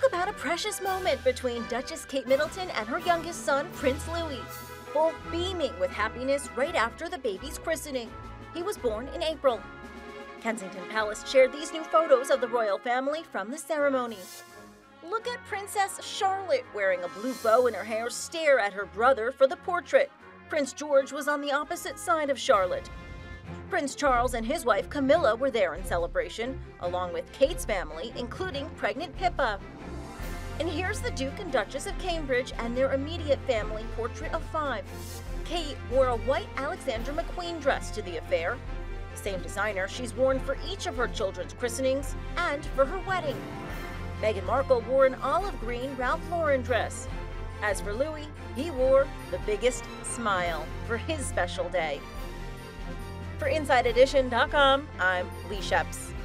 Talk about a precious moment between Duchess Kate Middleton and her youngest son, Prince Louis, both beaming with happiness right after the baby's christening. He was born in April. Kensington Palace shared these new photos of the royal family from the ceremony. Look at Princess Charlotte wearing a blue bow in her hair stare at her brother for the portrait. Prince George was on the opposite side of Charlotte. Prince Charles and his wife Camilla were there in celebration, along with Kate's family, including pregnant Pippa. And here's the Duke and Duchess of Cambridge and their immediate family portrait of 5. Kate wore a white Alexander McQueen dress to the affair, the same designer she's worn for each of her children's christenings and for her wedding. Meghan Markle wore an olive green Ralph Lauren dress. As for Louis, he wore the biggest smile for his special day. For InsideEdition.com, I'm Leigh Sheps.